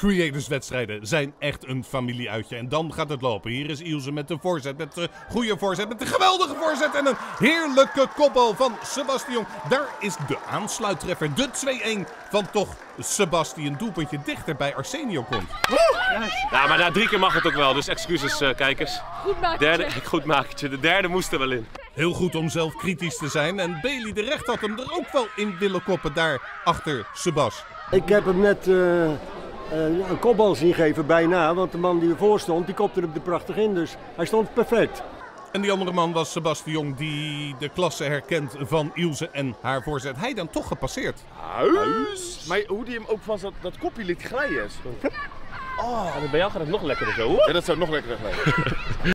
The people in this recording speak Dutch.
Creators-wedstrijden zijn echt een familieuitje. En dan gaat het lopen. Hier is Ilse met de voorzet. Met de goede voorzet. Met de geweldige voorzet. En een heerlijke kopbal van Sebastian. Daar is de aansluittreffer. De 2-1 van toch Sebastian. Doelpuntje dichter bij Arsenio komt. Ja, maar na 3 keer mag het ook wel. Dus excuses, kijkers. Goed makertje. Goed makertje. De derde moest er wel in. Heel goed om zelf kritisch te zijn. En Bailey de recht had hem er ook wel in willen koppen. Daar achter Sebas. Ik heb hem net... een kopbal zien geven bijna, want de man die ervoor stond, die kopte hem er prachtig in, dus hij stond perfect. En die andere man was Sebastian, die de klasse herkent van Ilse en haar voorzet. Hij dan toch gepasseerd. Huis! Maar hoe die hem ook van dat kopje liet glijden. Oh, bij jou gaat het nog lekkerder zo. Ja, dat zou nog lekkerder glijden.